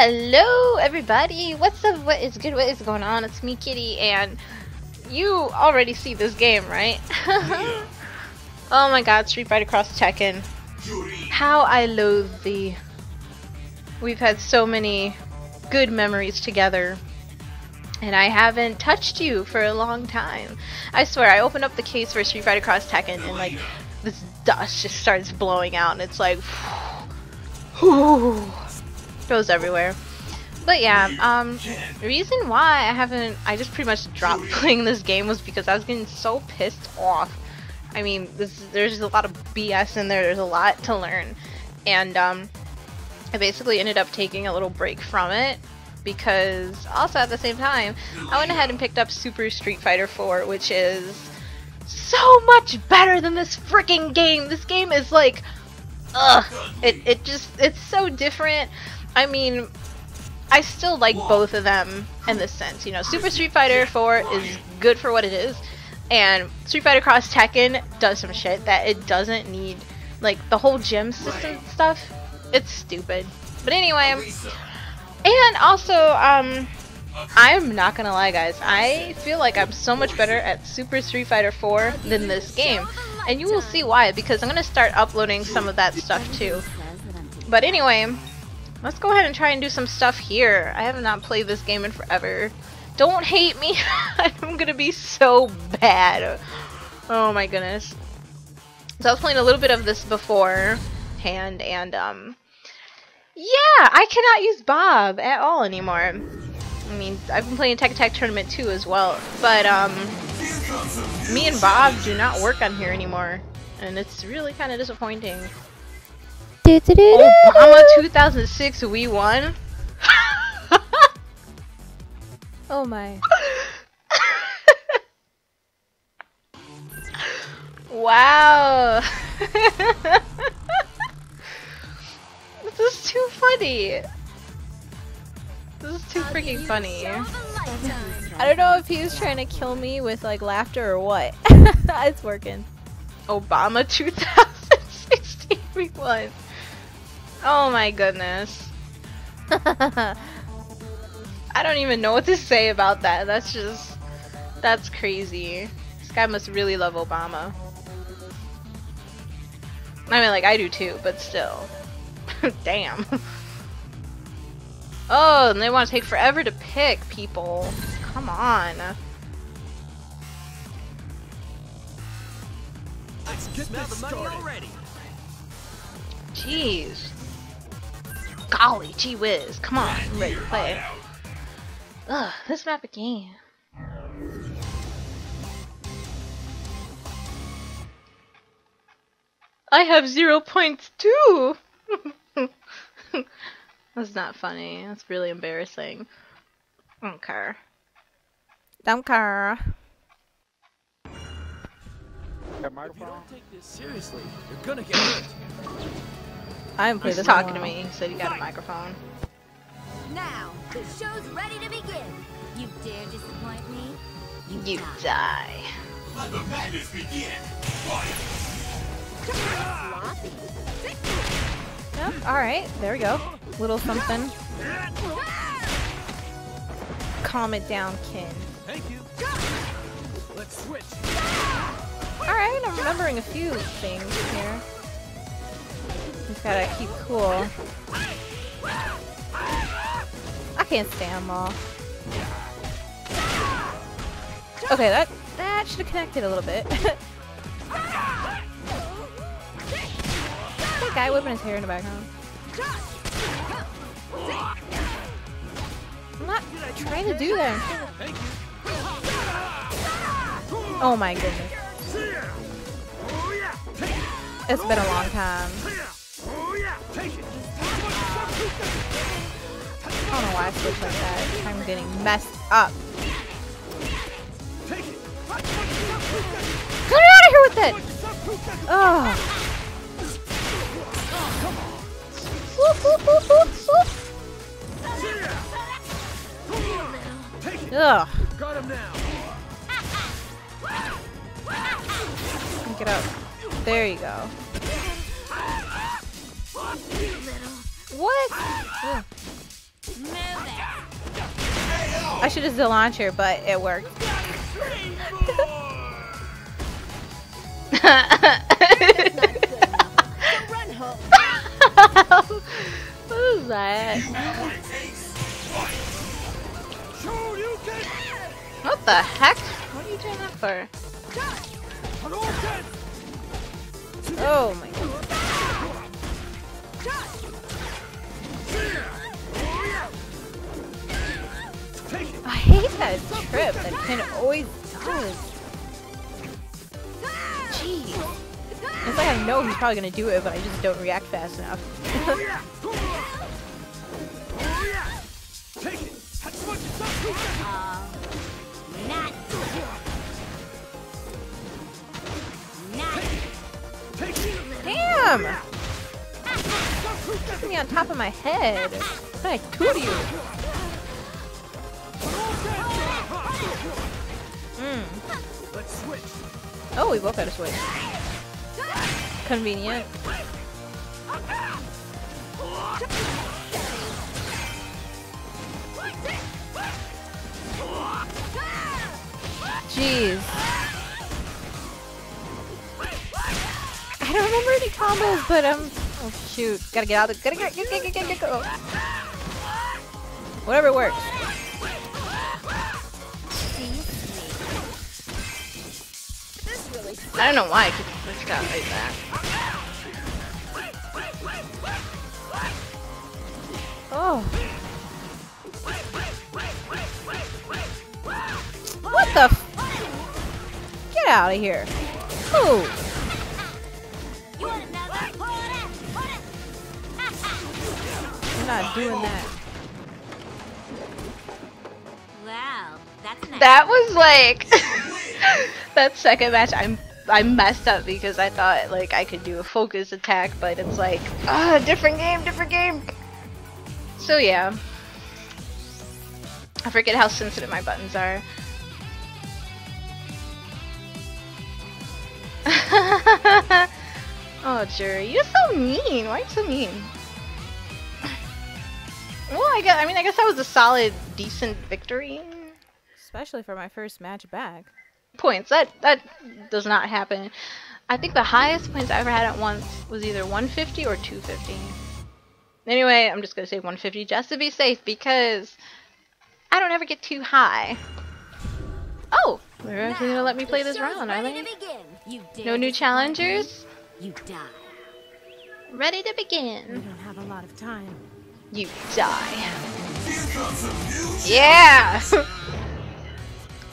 Hello everybody, what's up, what is good, what is going on? It's me, Kitty, and you already see this game, right? Yeah. Oh my god, Street Fighter X Tekken. Juri. How I loathe thee. We've had so many good memories together, and I haven't touched you for a long time. I swear, I opened up the case for Street Fighter X Tekken, and like, this dust just starts blowing out, and it's like, whew, goes everywhere. But yeah, the reason why I just pretty much dropped playing this game was because I was getting so pissed off. I mean, there's a lot of BS in there, there's a lot to learn, and I basically ended up taking a little break from it, because also at the same time, I went ahead and picked up Super Street Fighter 4, which is so much better than this freaking game. This game is like, ugh, it's so different. I mean, I still like both of them in this sense, you know. Super Street Fighter 4 is good for what it is, and Street Fighter X Tekken does some shit that it doesn't need, like the whole gym system stuff. It's stupid. But anyway, and also, I'm not gonna lie guys, I feel like I'm so much better at Super Street Fighter 4 than this game. And you will see why, because I'm gonna start uploading some of that stuff too. But anyway, let's go ahead and try and do some stuff here. I have not played this game in forever. Don't hate me, I'm gonna be so bad. Oh my goodness. So I was playing a little bit of this before. Hand and yeah, I cannot use Bob at all anymore. I mean, I've been playing Tekken Tag Tournament 2 as well, but me and Bob do not work on here anymore, and it's really kind of disappointing. Obama 2006, we won. Oh my. Wow. This is too funny. This is too freaking funny. I don't know if he's trying to kill me with like laughter or what. It's working. Obama 2016 week one. Oh my goodness. I don't even know what to say about that. That's crazy. This guy must really love Obama. I mean, like, I do too, but still. Damn. Oh, and they want to take forever to pick people. Come on. Let's get this started. Jeez. Golly, gee whiz. Come on, I'm ready to play. Ugh, this map again. I have 0 points too. That's not funny. That's really embarrassing. Don't care. Don't care. If you don't take this seriously, you're gonna get hurt. I haven't played this. He's talking to me. He said you got a microphone. Now the show's ready to begin. You dare disappoint me? You die. Let the madness begin. Fire. Yep, alright, there we go. Little something. Calm it down, Ken. Thank you. Let's switch. Alright, I'm remembering a few things here. Just gotta keep cool. I can't stay on ball. Okay, that should have connected a little bit. Guy whipping his hair in the background. I'm not trying to do that. Oh my goodness. It's been a long time. I don't know why I switched like that. I'm getting messed up. Get out of here with it! Oh. Whoop, whoop, whoop, whoop, whoop. Ugh. Get up. There you go. What? Ugh. I should have used the launcher, but it worked. What was that? What the heck? What are you doing that for? Oh my god. I hate that trip that Ken always does. Jeez. It's like I know he's probably gonna do it, but I just don't react fast enough. Damn! Put me on top of my head. What did I do to you? Let's switch. Oh, we both had a switch. Convenient. Jeez. I don't remember any combos, but oh shoot, gotta get out of the. Gotta get go. Whatever works. I don't know why I keep switching out like that. Oh. What the f- Get out of here. Ooh. I'm not doing that. Wow, that's nice. That was like that second match I messed up because I thought like I could do a focus attack, but it's like different game. So yeah, I forget how sensitive my buttons are. Oh Juri, you're so mean. Why are you so mean? Well, I guess that was a solid, decent victory, especially for my first match back. Points that does not happen. I think the highest points I ever had at once was either 150 or 250. Anyway, I'm just gonna say 150 just to be safe because I don't ever get too high. Oh, they're actually gonna let me play this round, are they? No new challengers. You die. Ready to begin. We don't have a lot of time. You die. Yeah.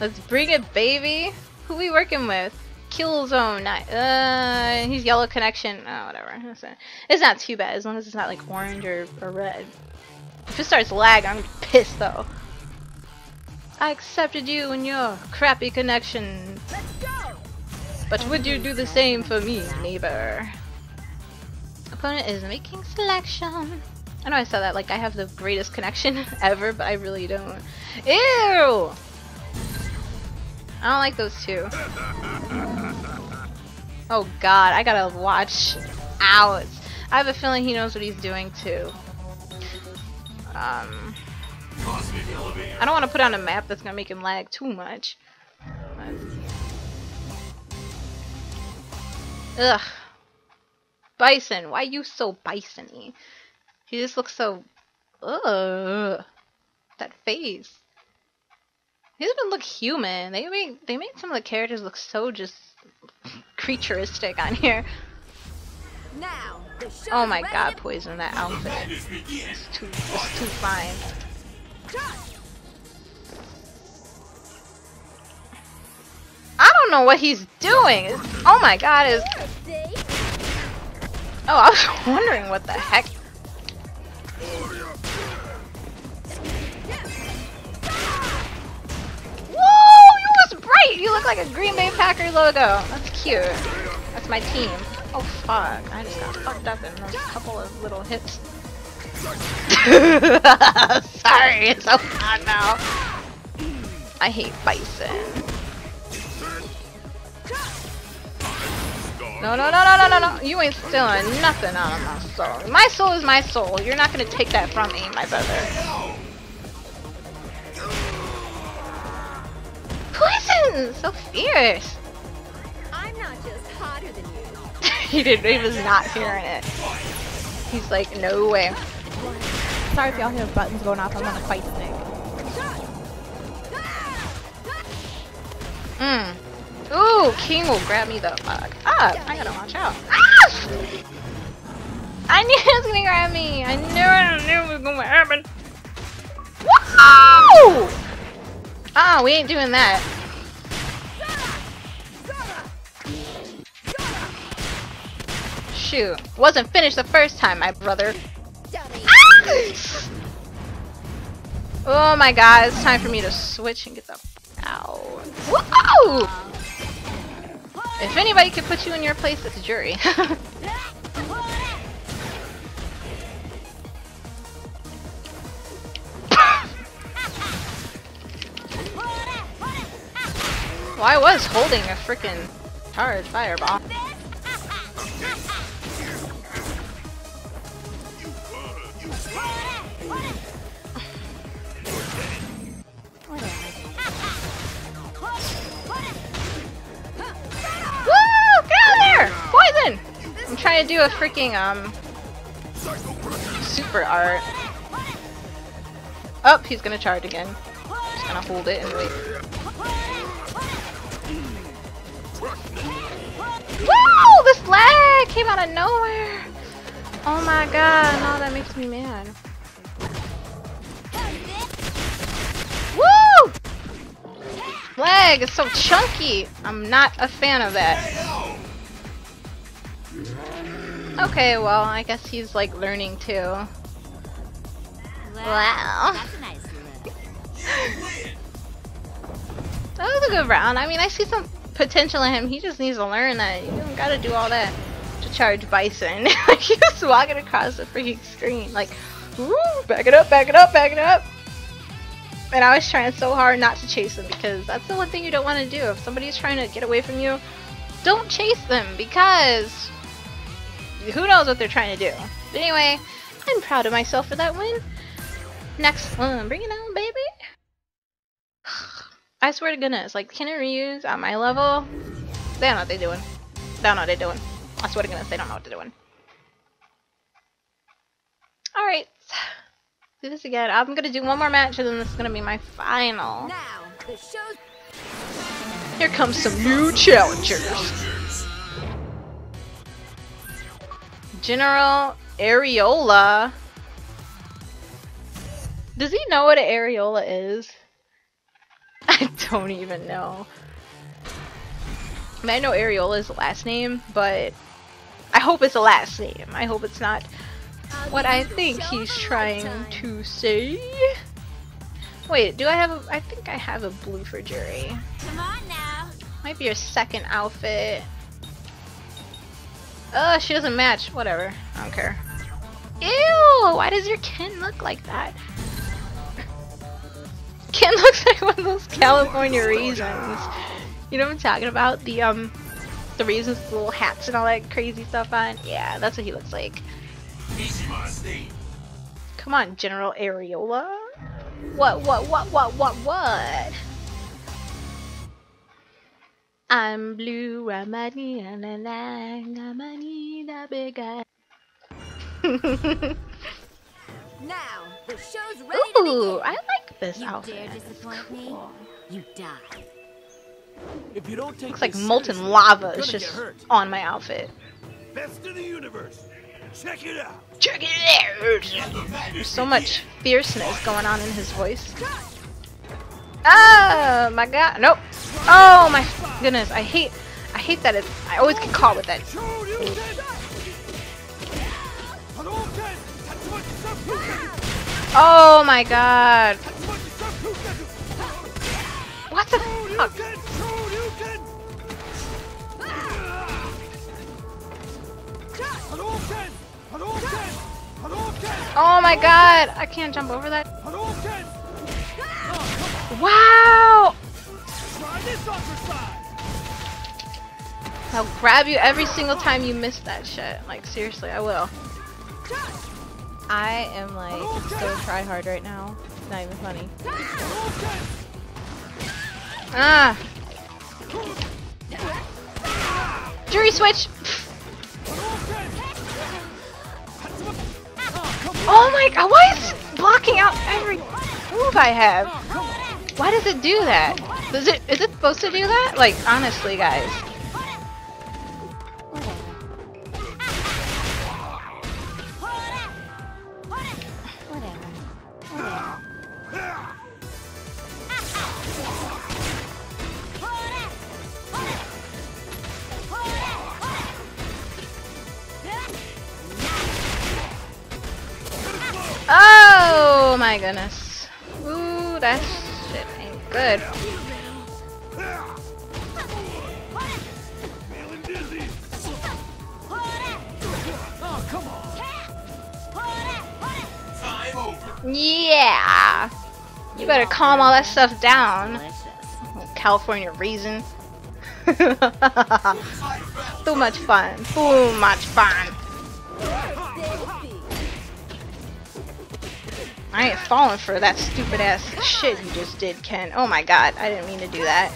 Let's bring it, baby! Who we working with? Killzone, he's yellow connection. Oh, whatever. It's not too bad, as long as it's not like orange or red. If it starts lag, I'm pissed though. I accepted you and your crappy connection. Let's go! But would you do the same for me, neighbor? Opponent is making selection. I know I saw that, like I have the greatest connection ever, but I really don't. Ew! I don't like those two. Oh god, I gotta watch out. I have a feeling he knows what he's doing too. I don't want to put on a map that's gonna make him lag too much. Ugh. Bison, why you so bison-y? He just looks so... Ugh. That face. He doesn't look human. They make some of the characters look so just creaturistic on here. Now, oh my god, Poison, that outfit. It's too fine. I don't know what he's doing. Oh my god, is. Oh, I was wondering what the heck. You look like a Green Bay Packer logo. That's cute. That's my team. Oh fuck. I just got fucked up in a couple of little hits. Sorry, it's so bad now. I hate Bison. No. You ain't stealing nothing out of my soul. My soul is my soul. You're not gonna take that from me, my brother. Ken! So fierce! I'm not just hotter than you. He was not hearing it. He's like, no way. Sorry if y'all hear buttons going off. I'm on a fight stick. Ooh, King will grab me the fuck up. I gotta watch out. Ah! I knew he was gonna grab me. I knew it was gonna happen. Woo! Ah, we ain't doing that. Shoot, wasn't finished the first time, my brother. Ah! Oh my god, it's time for me to switch and get the out. Whoa! If anybody could put you in your place, it's Juri. Well, I was holding a frickin' charged fireball. I'm trying to do a freaking super art. Oh, he's gonna charge again. Just gonna hold it and wait. Woo! This lag came out of nowhere. Oh my god! No, that makes me mad. Woo! Lag is so chunky. I'm not a fan of that. Okay, well, I guess he's like learning too. Wow. That's a nice look. That was a good round. I mean, I see some potential in him. He just needs to learn that you don't gotta do all that to charge Bison. Like, he was walking across the freaking screen. Like, woo, back it up, back it up, back it up. And I was trying so hard not to chase him because that's the one thing you don't want to do. If somebody's trying to get away from you, don't chase them because who knows what they're trying to do. But anyway, I'm proud of myself for that win. Next one, bring it on, baby. I swear to goodness, like Ken and Ryu's on my level, they don't know what they're doing. They don't know what they're doing. I swear to goodness, they don't know what they're doing. Alright, do this again. I'm gonna do one more match and then this is gonna be my final. Now, the show. Here comes some new challengers. General Ariola. Does he know what an areola is? I don't even know. I mean, I know Ariola is the last name, but I hope it's a last name. I hope it's not what I think he's trying to say. Wait, do I have a... I think I have a blue for Juri. Come on now. Might be your second outfit. Ugh, she doesn't match. Whatever. I don't care. Ew! Why does your Ken look like that? Ken looks like one of those California reasons. You know what I'm talking about? The reasons with the little hats and all that crazy stuff on? Yeah, that's what he looks like. Come on, General Ariola. What? I'm blue, I'm a need a lang, I'm a need a big eye. Now, the show's ready. Ooh, I like this outfit. You dare disappoint me, you die. If you don't take looks like molten lava is just on my outfit. Best in the universe. Check it out. Check it out. There's so much fierceness going on in his voice. Oh my god, nope. Oh my goodness, I hate that it's, I always get caught with that. Oh my god. What the fuck? Oh my god, I can't jump over that. Wow! I'll grab you every single time you miss that shit. Like, seriously, I will. I am like so try hard right now. It's not even funny. Ah! Juri switch! Oh my god, why is it blocking out every move I have? Why does it do that? Does it, is it supposed to do that? Like, honestly, guys. Oh my goodness. Ooh, that shit ain't good. Yeah! You better calm all that stuff down. California reason. Too much fun. Too much fun. I ain't falling for that stupid ass shit you just did, Ken. Oh my god, I didn't mean to do that.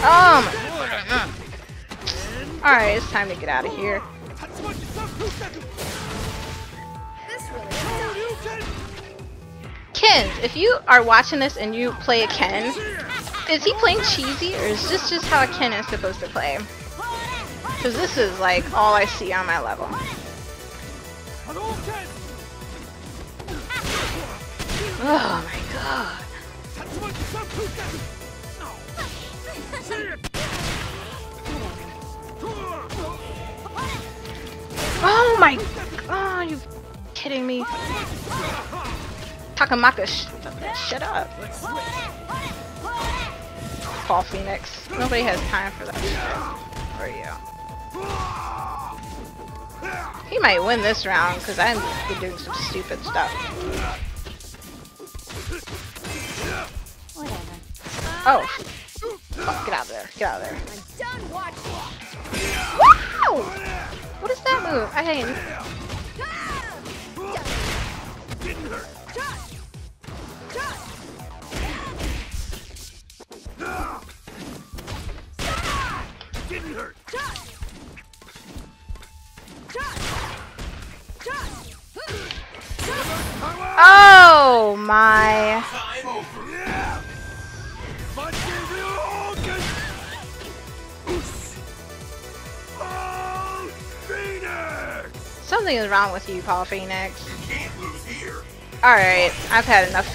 Oh my god. Alright, it's time to get out of here. Ken, if you are watching this and you play a Ken, is he playing cheesy or is this just how a Ken is supposed to play? Cause this is like all I see on my level. Oh my god. Oh my god, you kidding me. Takamaka, shut up. Paul Phoenix. Nobody has time for that shit. For you. He might win this round because I'm doing some stupid stuff. Whatever. Oh. Oh, get out of there. Get out of there. I'm done watching. Wow! What is that move? I hate it. Didn't hurt. Oh my. Something is wrong with you, Paul Phoenix. Alright, I've had enough.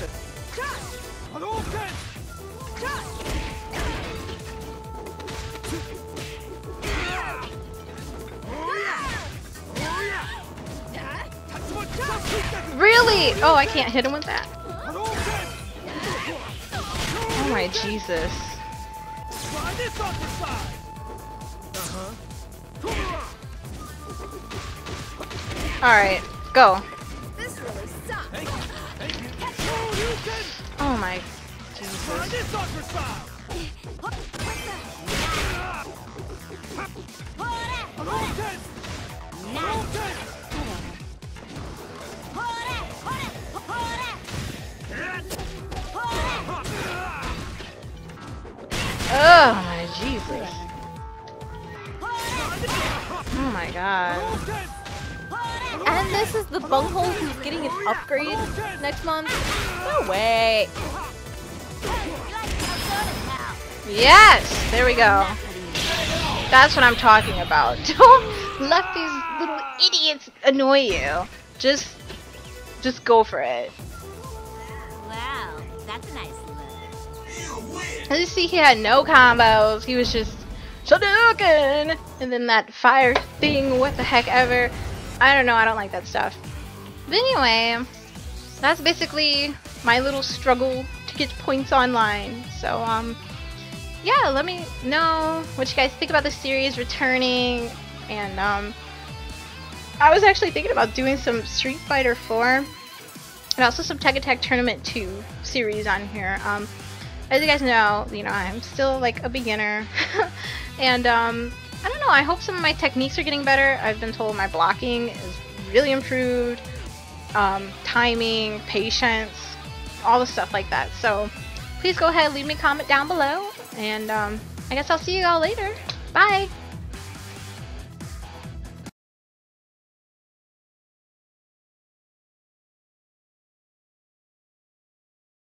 Really? Oh, I can't hit him with that. Oh my Jesus. Alright, go. Oh my Jesus. Oh my Jesus. Oh my god. And this is the bunghole who's getting an upgrade next month? No way. Yes! There we go. That's what I'm talking about. Don't let these little idiots annoy you. Just go for it. Wow, that's a nice look. As you see, he had no combos. He was just Shadokan, and then that fire thing. What the heck ever? I don't know. I don't like that stuff. But anyway, that's basically my little struggle to get points online. So yeah. Let me know what you guys think about the series returning, and I was actually thinking about doing some Street Fighter 4 and also some Tekken Tag Tournament 2 series on here. As you guys know, I'm still like a beginner, and I don't know. I hope some of my techniques are getting better. I've been told my blocking is really improved. timing, patience, all the stuff like that. So please go ahead, leave me a comment down below, and I guess I'll see you all later. Bye!